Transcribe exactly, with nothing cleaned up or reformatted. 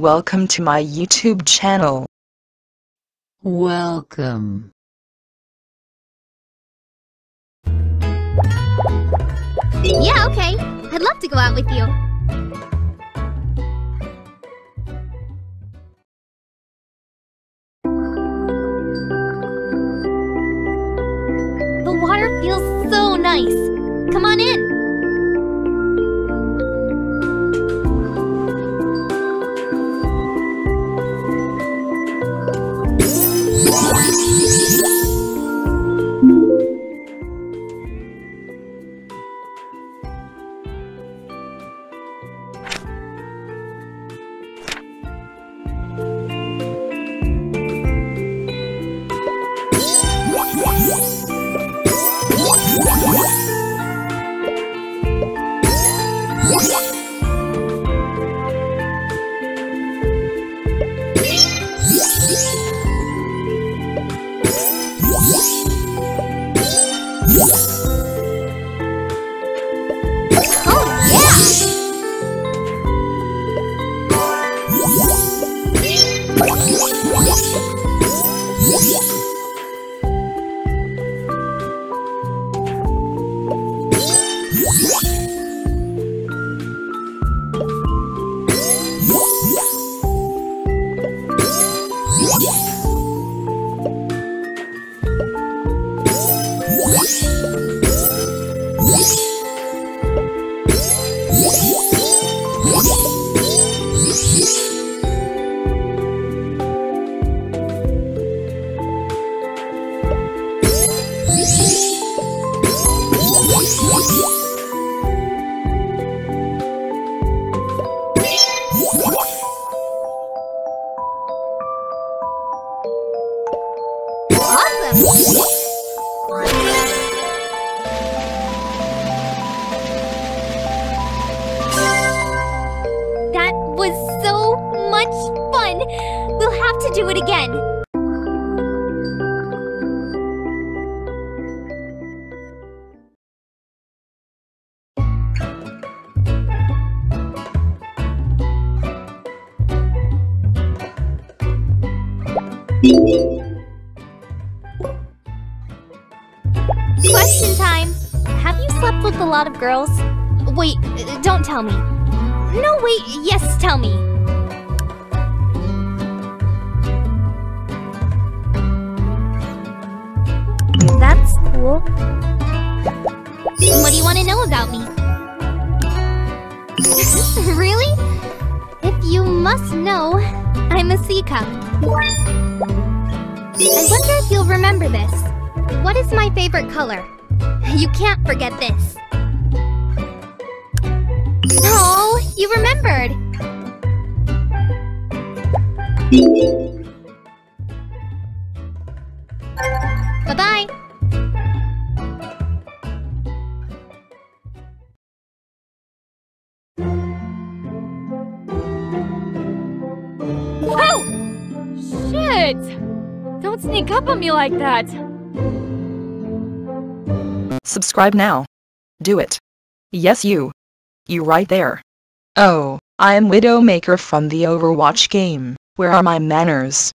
Welcome to my YouTube channel. Welcome. Yeah, okay. I'd love to go out with you. The water feels so nice. Come on in. Question time! Have you slept with a lot of girls? Wait, don't tell me. No, wait, yes, tell me. That's cool. What do you want to know about me? Really? If you must know, I'm a C cup. I wonder if you'll remember this. What is my favorite color? You can't forget this. Oh, you remembered! Bye-bye! Oh! Shit! Don't sneak up on me like that! Subscribe now. Do it. Yes, you. You right there. Oh, I am Widowmaker from the Overwatch game. Where are my manners?